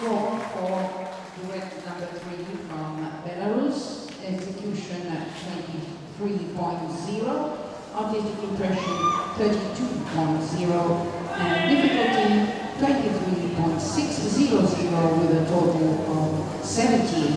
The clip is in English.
floor for duet number 3 from Belarus, execution 23.0, artistic impression 32.0, and difficulty 23.600 with a total of 70.